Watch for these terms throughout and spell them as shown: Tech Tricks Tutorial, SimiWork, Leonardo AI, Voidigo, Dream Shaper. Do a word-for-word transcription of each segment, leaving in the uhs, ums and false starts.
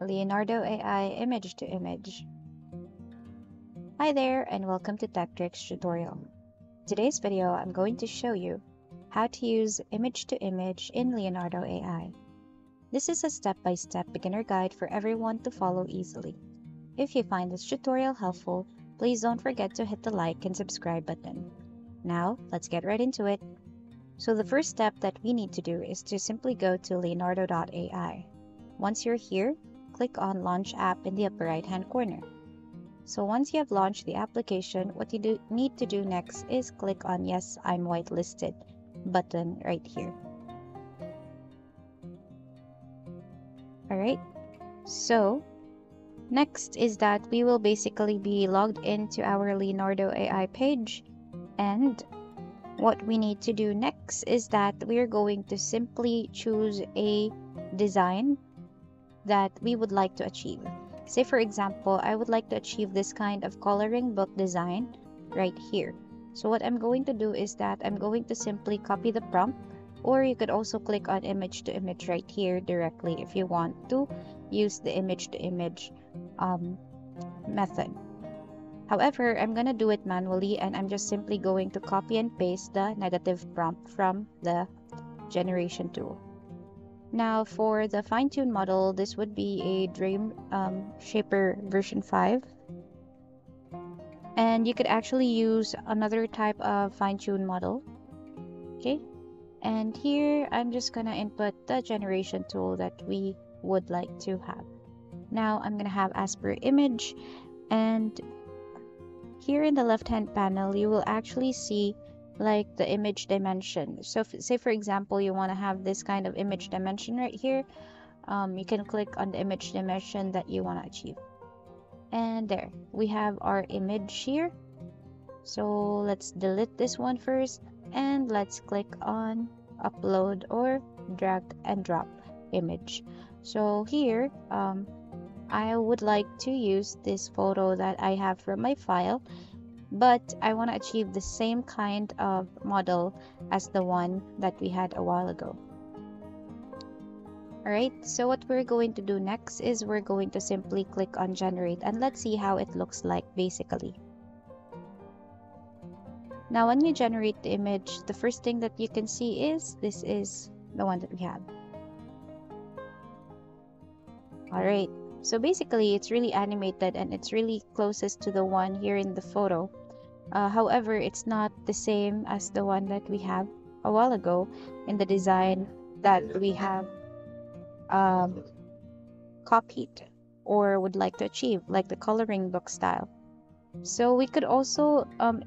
Leonardo A I Image to Image. Hi there and welcome to TechTricks tutorial. In today's video, I'm going to show you how to use Image to Image in Leonardo A I. This is a step-by-step beginner guide for everyone to follow easily. If you find this tutorial helpful, please don't forget to hit the like and subscribe button. Now, let's get right into it. So the first step that we need to do is to simply go to Leonardo dot A I. Once you're here, click on Launch App in the upper right-hand corner. So once you have launched the application, what you do need to do next is click on Yes, I'm Whitelisted button right here. Alright, so next is that we will basically be logged into our Leonardo A I page, and what we need to do next is that we are going to simply choose a design that we would like to achieve. Say for example, I would like to achieve this kind of coloring book design right here. So what I'm going to do is that I'm going to simply copy the prompt, or you could also click on image to image right here directly if you want to use the image to image um, method. However, I'm going to do it manually, and I'm just simply going to copy and paste the negative prompt from the generation tool. Now for the fine-tuned model, this would be a Dream um, Shaper version five. And you could actually use another type of fine-tuned model. Okay. And here, I'm just going to input the generation tool that we would like to have. Now I'm going to have as per image, and here in the left hand panel you will actually see like the image dimension. So if, say for example you want to have this kind of image dimension right here, um, you can click on the image dimension that you want to achieve, and there we have our image here. So let's delete this one first, and let's click on upload or drag and drop image. So here um, I would like to use this photo that I have from my file, but I want to achieve the same kind of model as the one that we had a while ago. Alright, so what we're going to do next is we're going to simply click on generate, and let's see how it looks like basically. Now when we generate the image, the first thing that you can see is this is the one that we have. Alright. So basically, it's really animated and it's really closest to the one here in the photo. Uh, however, it's not the same as the one that we have a while ago in the design that we have um, copied or would like to achieve, like the coloring book style. So we could also um,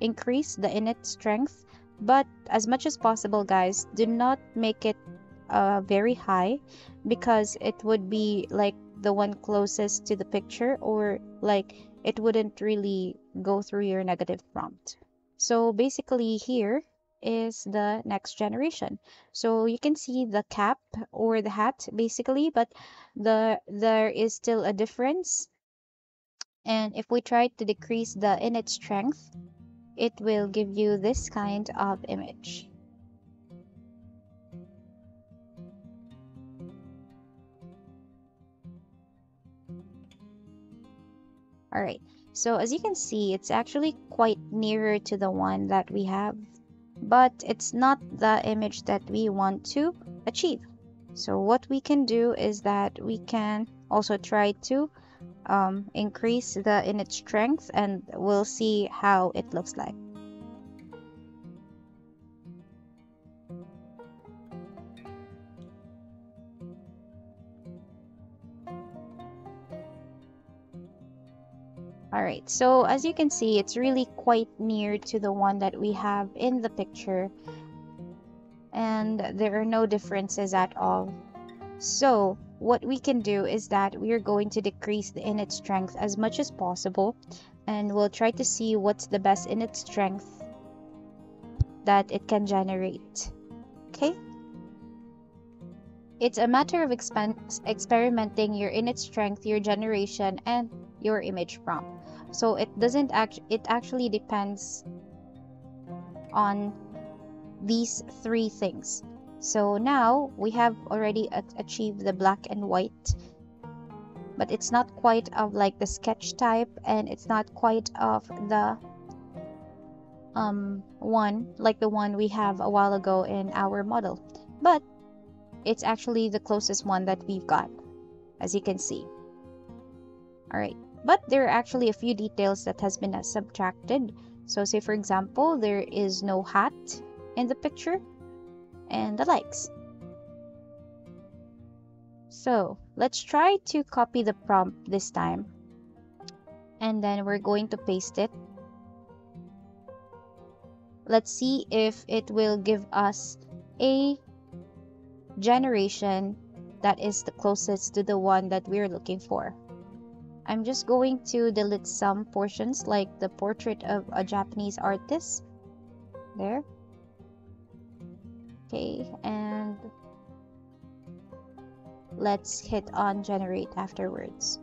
increase the init strength, but as much as possible, guys, do not make it uh, very high, because it would be like the one closest to the picture, or like it wouldn't really go through your negative prompt. So basically here is the next generation. So you can see the cap or the hat basically, but the there is still a difference, and if we try to decrease the init strength, it will give you this kind of image. Alright, so as you can see, it's actually quite nearer to the one that we have, but it's not the image that we want to achieve. So what we can do is that we can also try to um, increase the init strength, and we'll see how it looks like. Alright, so as you can see, it's really quite near to the one that we have in the picture, and there are no differences at all. So what we can do is that we are going to decrease the init strength as much as possible, and we'll try to see what's the best init strength that it can generate. Okay? It's a matter of experimenting your init strength, your generation, and your image prompt. So it doesn't act it actually depends on these three things. So now we have already achieved the black and white but it's not quite of like the sketch type, and it's not quite of the um one like the one we have a while ago in our model, but it's actually the closest one that we've got, as you can see. All right, but there are actually a few details that has been subtracted. So say for example, there is no hat in the picture and the likes. So let's try to copy the prompt this time, and then we're going to paste it. Let's see if it will give us a generation that is the closest to the one that we're looking for. I'm just going to delete some portions, like the portrait of a Japanese artist. There. Okay, and let's hit on generate afterwards.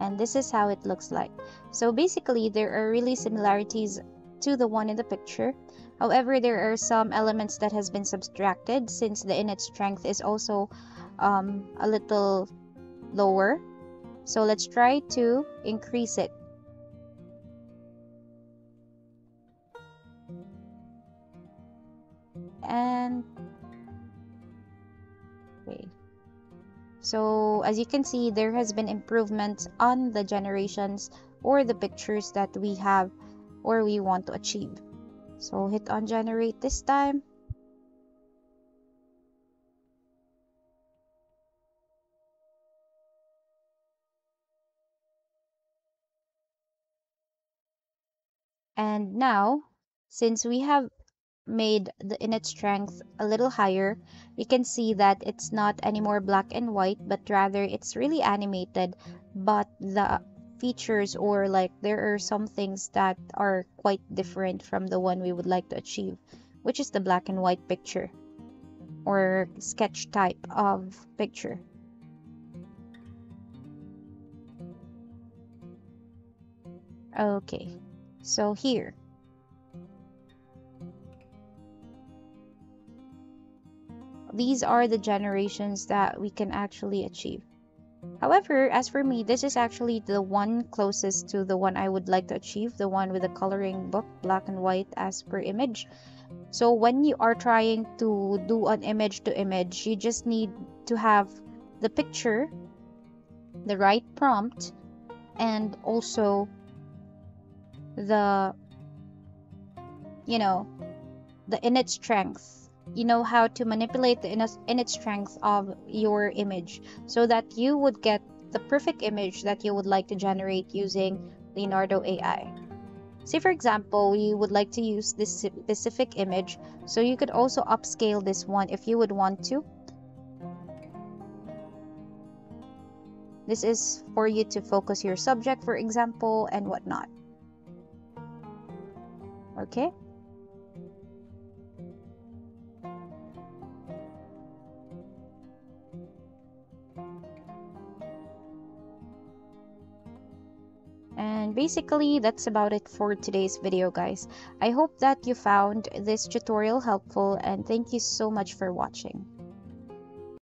And this is how it looks like. So basically, there are really similarities to the one in the picture. However, there are some elements that has been subtracted, since the init strength is also um, a little lower. So let's try to increase it. And wait. So as you can see, there has been improvements on the generations or the pictures that we have or we want to achieve. So hit on generate this time. And now, since we have made the init strength a little higher, you can see that it's not anymore black and white, but rather it's really animated, but the features or like there are some things that are quite different from the one we would like to achieve, which is the black and white picture or sketch type of picture. Okay, so here these are the generations that we can actually achieve. However, as for me, this is actually the one closest to the one I would like to achieve, the one with the coloring book, black and white as per image. So when you are trying to do an image to image, you just need to have the picture, the right prompt, and also the, you know, the init strength. You know how to manipulate the init strength of your image so that you would get the perfect image that you would like to generate using Leonardo A I. Say for example, you would like to use this specific image, so you could also upscale this one if you would want to. This is for you to focus your subject, for example, and whatnot. Okay. And basically, that's about it for today's video, guys. I hope that you found this tutorial helpful, and thank you so much for watching.